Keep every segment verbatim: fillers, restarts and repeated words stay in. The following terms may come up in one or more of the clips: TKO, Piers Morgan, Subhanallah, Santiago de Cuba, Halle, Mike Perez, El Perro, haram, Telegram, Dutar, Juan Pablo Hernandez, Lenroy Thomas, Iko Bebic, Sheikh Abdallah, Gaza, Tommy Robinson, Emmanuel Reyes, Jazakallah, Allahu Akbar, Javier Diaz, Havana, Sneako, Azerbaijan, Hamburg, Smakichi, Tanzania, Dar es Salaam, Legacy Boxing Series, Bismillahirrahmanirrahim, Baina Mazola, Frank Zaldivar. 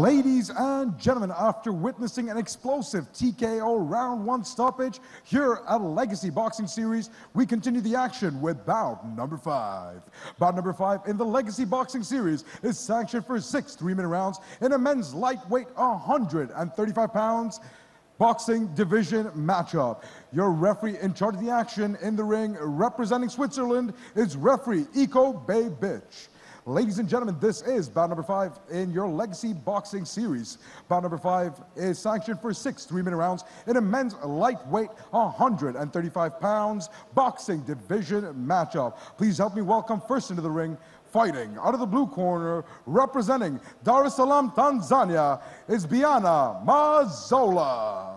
Ladies and gentlemen, after witnessing an explosive T K O round one stoppage here at Legacy Boxing Series, we continue the action with bout number five. Bout number five in the Legacy Boxing Series is sanctioned for six three-minute rounds in a men's lightweight one hundred thirty-five pounds boxing division matchup. Your referee in charge of the action in the ring representing Switzerland is referee Iko Bebic. Ladies and gentlemen, this is bout number five in your Legacy Boxing Series. Bout number five is sanctioned for six three-minute rounds in a men's lightweight one hundred thirty-five pounds boxing division matchup. Please help me welcome first into the ring, fighting out of the blue corner, representing Dar es Salaam, Tanzania, is Baina Mazola.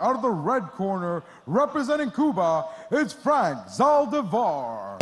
Out of the red corner, representing Cuba, it's Frank Zaldivar.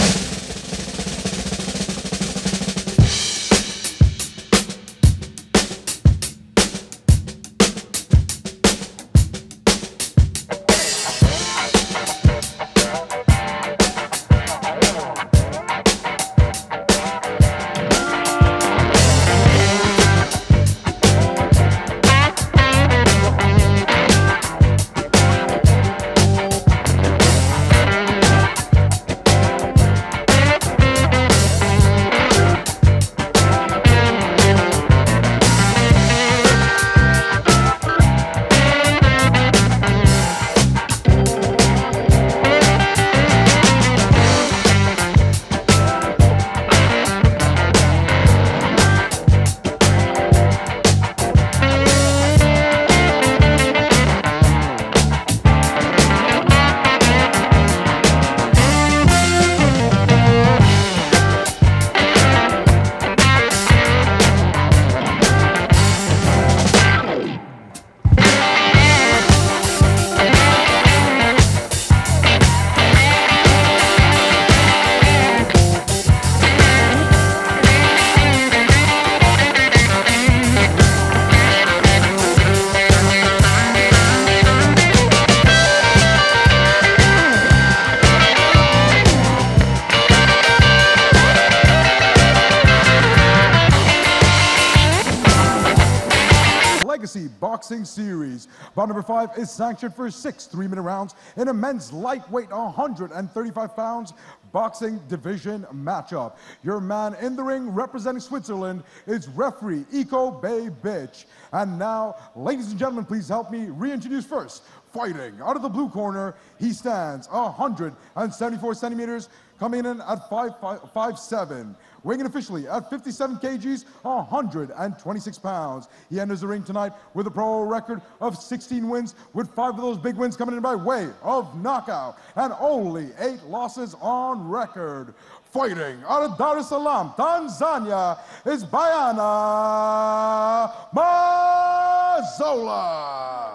Boxing Series. Bout number five is sanctioned for six three-minute rounds in a men's lightweight one hundred thirty-five pounds boxing division matchup. Your man in the ring representing Switzerland is referee Iko Bebic. And now, ladies and gentlemen, please help me reintroduce first. Fighting out of the blue corner, he stands one hundred seventy-four centimeters, coming in at five foot seven, weighing in officially at fifty-seven kilograms, one hundred twenty-six pounds. He enters the ring tonight with a pro record of sixteen wins, with five of those big wins coming in by way of knockout, and only eight losses on record. Fighting out of Dar es Salaam, Tanzania, is Baina Mazola.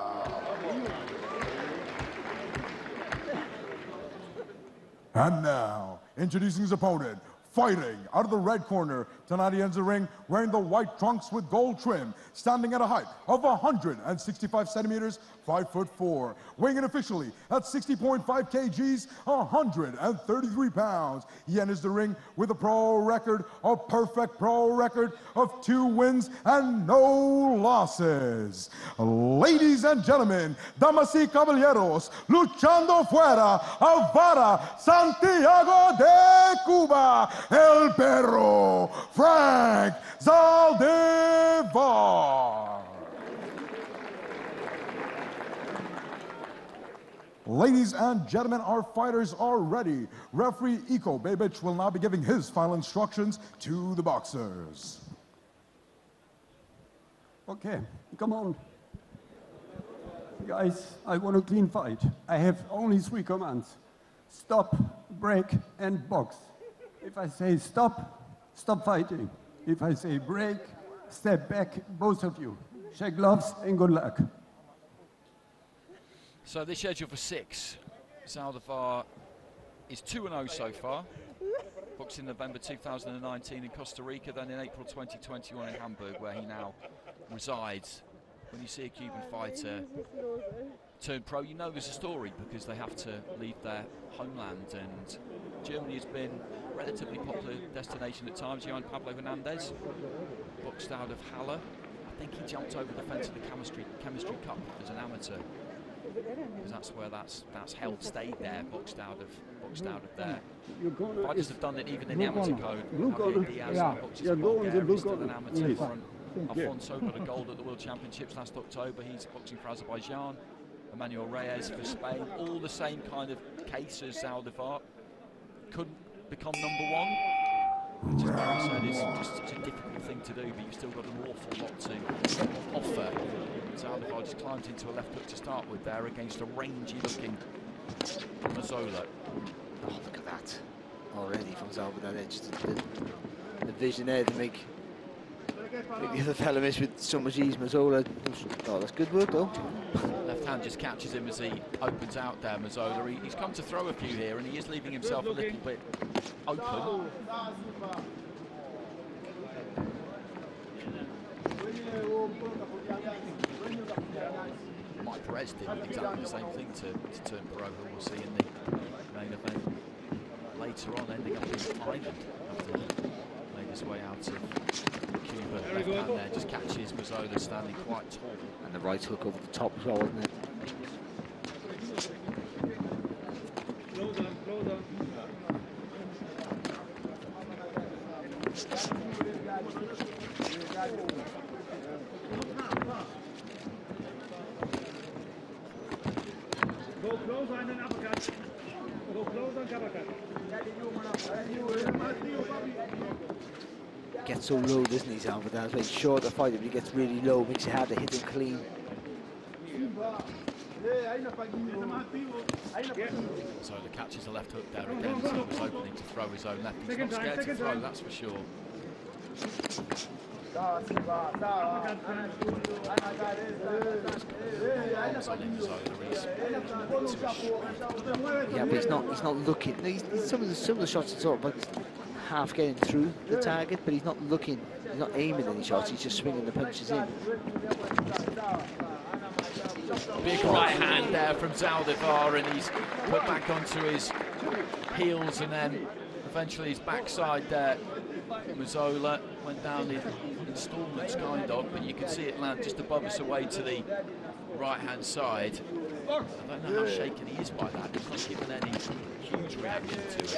And now, introducing his opponent, fighting out of the red corner, tonight he ends the ring wearing the white trunks with gold trim, standing at a height of one hundred sixty-five centimeters, five foot four, weighing in officially at sixty point five kilograms, one hundred thirty-three pounds. He enters the ring with a pro record, a perfect pro record of two wins and no losses. Ladies and gentlemen, damas y caballeros, luchando fuera, Havana, Santiago de Cuba, El Perro, Frank Zaldivar. Ladies and gentlemen, our fighters are ready. Referee Iko Bebic will now be giving his final instructions to the boxers. Okay, come on. Guys, I want a clean fight. I have only three commands. Stop, break, and box. If I say stop, stop fighting. If I say break, step back, both of you. Shake gloves and good luck. So they're scheduled for six. Zaldivar is two and oh so far. Boxed in November two thousand nineteen in Costa Rica, then in April twenty twenty-one in Hamburg, where he now resides. When you see a Cuban fighter turn pro, you know there's a story because they have to leave their homeland, and Germany has been a relatively popular destination at times. Juan Pablo Hernandez boxed out of Halle. I think he jumped over the fence of the chemistry, chemistry cup as an amateur, because that's where that's that's held, stayed there, boxed out of boxed out of there. Fighters have done it even in the amateur code. Javier Diaz boxes in Bulgaria, he's still an amateur front. Alfonso got a gold at the World Championships last October. He's boxing for Azerbaijan. Emmanuel Reyes for Spain. All the same kind of case as Zaldivar. Couldn't become number one, which, as Barry said, is just such a difficult thing to do, but you've still got an awful lot to offer. Zaldivar just climbed into a left hook to start with there against a rangy-looking Mazola. Oh, look at that. Already from Zaldivar, edge to the, the vision there to make... The other fella missed with so much ease. Mazola. Oh, that's good work though. Left hand just catches him as he opens out there, Mazola. He, he's come to throw a few here, and he is leaving himself a little bit open. Mike Perez did exactly the same thing to, to turn pro, who we'll see in the main event later on, ending up in Ireland after made his way out of Cuba. Left hand there just catches Mazola standing quite tall. And the right hook over the top as well, isn't it? Slow down, slow down. Go close on an uppercut. Go close on uppercut. Gets so low, doesn't he, Zaldivar? It's very short the fight, but he gets really low, makes it hard to hit him clean. So the catches the left hook there again, so he was opening to throw his own left. He's not scared to throw, that's for sure. Yeah, but he's not, he's not looking. No, he's, he's some, of the, some of the shots he took, but half getting through the target, but he's not looking, he's not aiming any shots, he's just swinging the punches in. Big right hand there from Zaldivar, and he's put back onto his heels and then eventually his backside there. Mazola went down in installments, kind of, but you can see it land just above us away to the right hand side. I don't know how shaken he is by that. He's not given any huge reaction to it.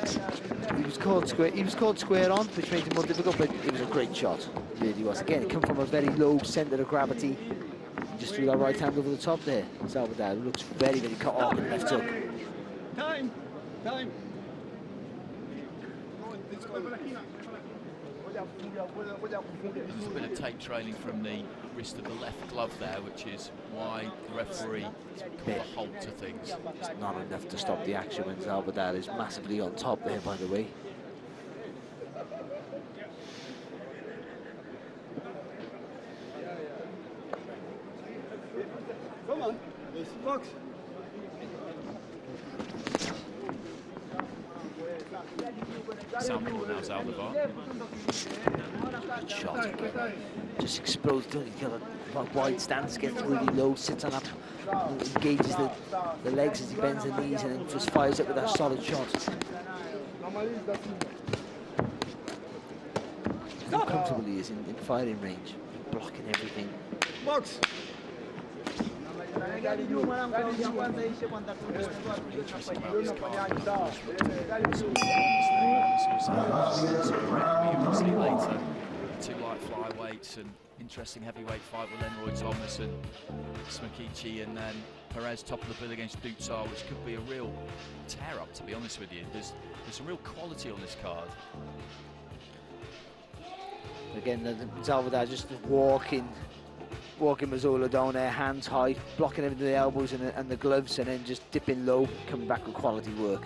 He was caught square. He was caught square on, which made it more difficult. But it was a great shot. It really was. Again, it came from a very low centre of gravity. He just threw that right hand over the top there. Zaldivar looks very, very cut off and left hook. Time, time. There's a bit of tape trailing from the wrist of the left glove there, which is why the referee called a halt to things. It's not enough to stop the action when Zaldivar is massively on top there, by the way. Come on, this box. Sample now Zaldivar. Good shot. Just explodes, doesn't he? Got a wide stance, gets really low, sits on up, engages the, the legs as he bends the knees, and then just fires up with that solid shot. How comfortable he is in, in firing range, blocking everything. Box. Two light flyweights and interesting heavyweight fight with Lenroy Thomas and Smakichi, and then Perez top of the bill against Dutar, which could be a real tear-up, to be honest with you. There's, there's some real quality on this card. Again, the, the Zaldivar just walking, walking Mazola down there, hands high, blocking him with the elbows and the, and the gloves, and then just dipping low, coming back with quality work.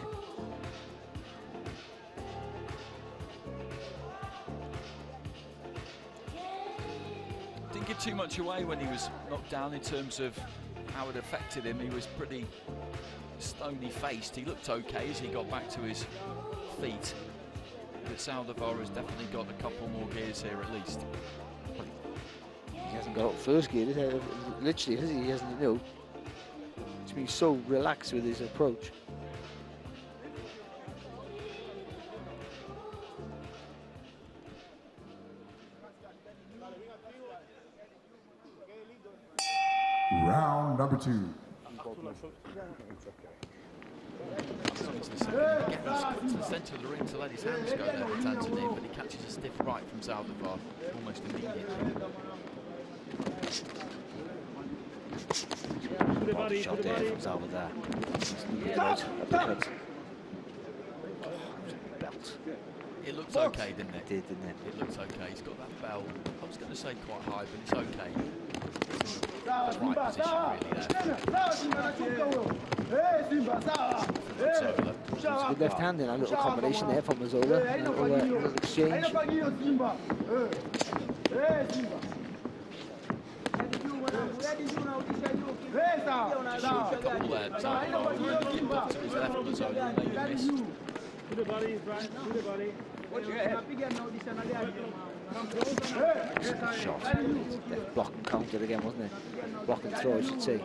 Didn't give too much away when he was knocked down in terms of how it affected him. He was pretty stony-faced. He looked okay as he got back to his feet. But Zaldivar has definitely got a couple more gears here, at least. He hasn't got first gear, does he? Literally, has he? He hasn't, you know. He's been so relaxed with his approach. Round number two. Gets to the centre of the ring to let his hands go there with Anthony, but he catches a stiff right from Zaldivar almost immediately. Body shot there from Zaldivar. Belt. It looked okay, didn't it? It did, didn't it? It looks okay. He's got that belt. I was going to say quite high, but it's okay. It's right position really there. It's good left hand in a little combination there from Mazola. A little, uh, little exchange. Short couple there, Zaldivar kicked up to his left of Mazola and made a miss. Excellent shot. That block and counter again, wasn't it? Block and throw, I should say.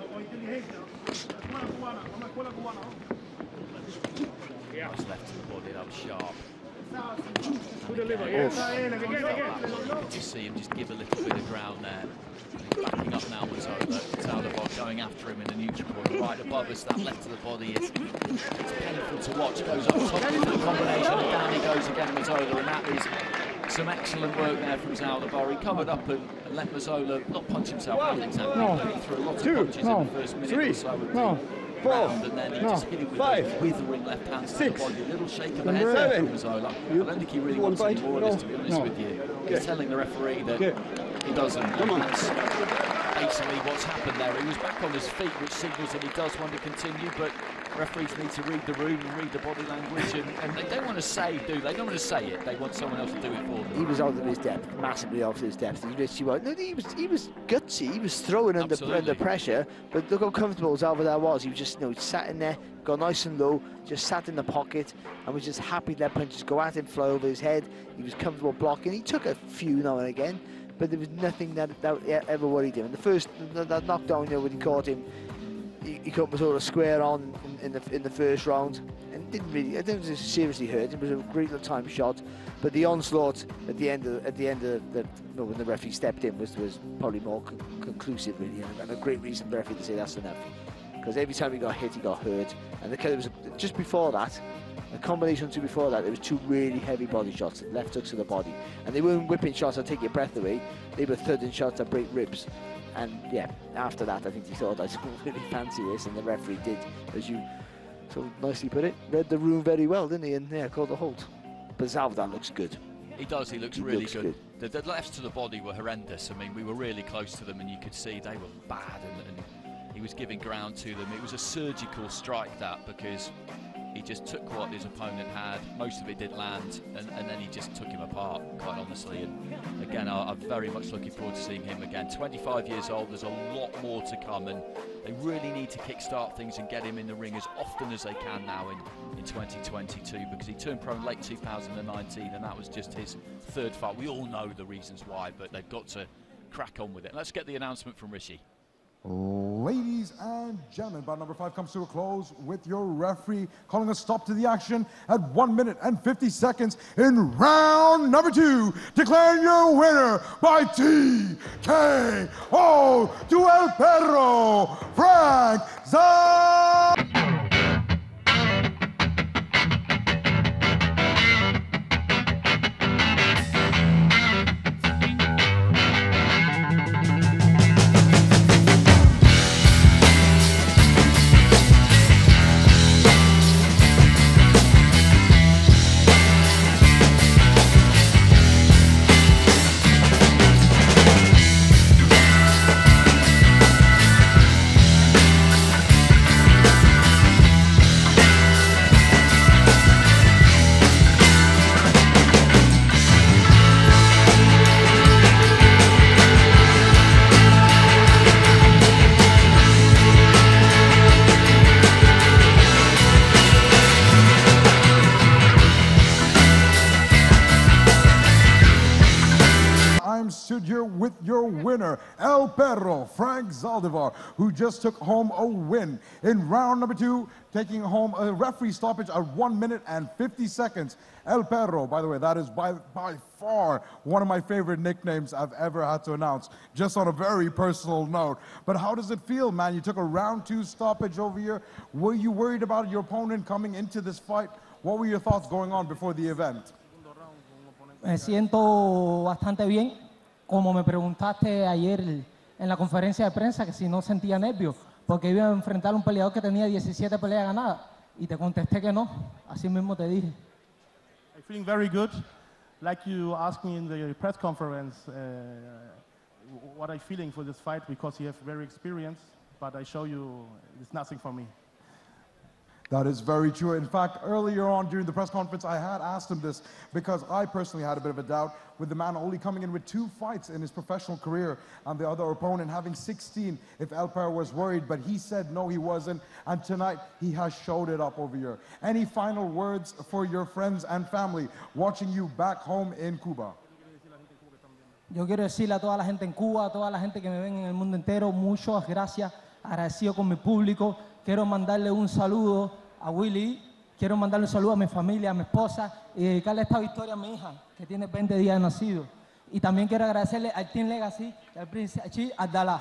Nice left to the body, that was sharp. You just see him just give a little bit of ground there. Backing up now, Zaldivar going after him in a neutral point. Right above us, that left to the body is painful to watch. Goes up top with the combination, and down he goes again, Mazola, and that is some excellent work there from Zaldivar. He covered up and, and let Mazola not punch himself out exactly. No. He threw a lot of Two. punches no. in the first minute Three. or so. No. Four, round, and then he no, just hit it with five, withering left hands six, to the body, a little shake of the head there from Mazola. I don't think he really wants any more of this, to be honest no. with you. Okay. He's telling the referee that okay. he doesn't. Come on. That's basically what's happened there. He was back on his feet, which signals that he does want to continue, but referees need to read the room and read the body language, and, and they don't want to say, do they? They don't want to say it. They want someone else to do it for them. He was out of his depth, massively out of his depth. He was, he was, he was gutsy. He was throwing under, under pressure, but look how comfortable Zaldivar was. He was just, you know, sat in there, got nice and low, just sat in the pocket, and was just happy to let punches go at him, fly over his head. He was comfortable blocking. He took a few now and again, but there was nothing that, that ever worried him. And the first that knockdown there when he caught him, He, he got Mazola square on in, in the in the first round, and didn't really. I didn't seriously hurt. It was a great little time shot, but the onslaught at the end of at the end of the no, when the referee stepped in was was probably more con conclusive, really, and a great reason for the referee to say that's enough. Because every time he got hit, he got hurt, and the, it was just before that, a combination of two before that, there was two really heavy body shots, left hooks to the body, and they weren't whipping shots that take your breath away. They were thudding shots that break ribs. And yeah, after that, I think he thought, I don't really fancy this, and the referee did, as you so nicely put it, read the room very well, didn't he? And yeah, called the halt. But Zaldivar looks good. He does. He looks he really looks good. good. The, the lefts to the body were horrendous. I mean, we were really close to them, and you could see they were bad, and, and he was giving ground to them. It was a surgical strike, that, because he just took what his opponent had, most of it did land, and, and then he just took him apart, quite honestly. And again, I, I'm very much looking forward to seeing him again. twenty-five years old, there's a lot more to come, and they really need to kickstart things and get him in the ring as often as they can now in, in twenty twenty-two, because he turned pro in late two thousand nineteen, and that was just his third fight. We all know the reasons why, but they've got to crack on with it. Let's get the announcement from Rishi. Ladies and gentlemen, bout number five comes to a close with your referee calling a stop to the action at one minute and fifty seconds in round number two. Declaring your winner by T K O to El Perro, Frank Zaldivar. Perro, Frank Zaldivar, who just took home a win in round number two, taking home a referee stoppage at one minute and fifty seconds. El Perro, by the way, that is by, by far one of my favorite nicknames I've ever had to announce, just on a very personal note. But how does it feel, man? You took a round two stoppage over here. Were you worried about your opponent coming into this fight? What were your thoughts going on before the event? Me siento bastante bien. Como me preguntaste ayer en la conferencia de prensa que si no sentía nervios, porque iba a enfrentar a un peleador que tenía diecisiete peleas ganadas, y te contesté que no. Así mismo te dije. I'm feeling very good. Like you asked me in the press conference, uh, what I'm feeling for this fight, because you have very experience, but I show you it's nothing for me. That is very true. In fact, earlier on during the press conference, I had asked him this because I personally had a bit of a doubt with the man only coming in with two fights in his professional career and the other opponent having sixteen, if El Perro was worried, but he said no, he wasn't. And tonight, he has showed it up over here. Any final words for your friends and family watching you back home in Cuba? Yo quiero decirle a toda la gente en Cuba, a toda la gente que me ven en el mundo entero, muchas gracias, agradecido con mi público. Quiero mandarle un saludo a Willy, quiero mandarle un saludo a mi familia, a mi esposa, y dedicarle esta victoria a mi hija, que tiene veinte días de nacido. Y también quiero agradecerle al Team Legacy, al Prince Sheikh Abdallah.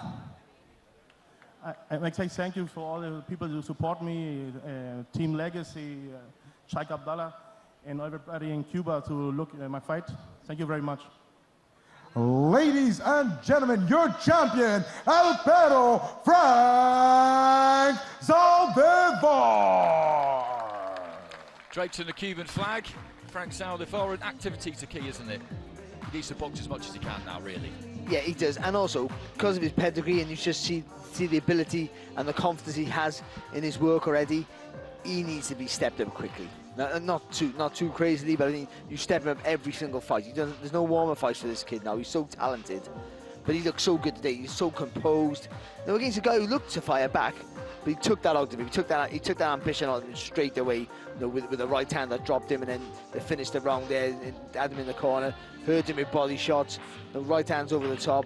I'd like to thank you for all the people who support me, uh, Team Legacy, uh, Sheikh Abdallah, and everybody in Cuba to look at my fight. Thank you very much. Ladies and gentlemen, your champion, El Perro, Frank Zaldivar. Draped in the Cuban flag, Frank Zaldivar, and activity's the key, isn't it? He needs to box as much as he can now, really. Yeah, he does, and also because of his pedigree, and you just see, see the ability and the confidence he has in his work already, he needs to be stepped up quickly. Not too, not too crazily, but I mean, you step him up every single fight. He doesn't, there's no warmer fights for this kid now. He's so talented, but he looks so good today. He's so composed. Now against a guy who looked to fire back, but he took that out of him. He took that, he took that ambition out of him straight away. You know, with, with a right hand that dropped him, and then they finished the round there, and had him in the corner, hurt him with body shots, the right hands over the top,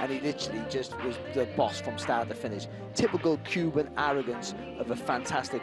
and he literally just was the boss from start to finish. Typical Cuban arrogance of a fantastic.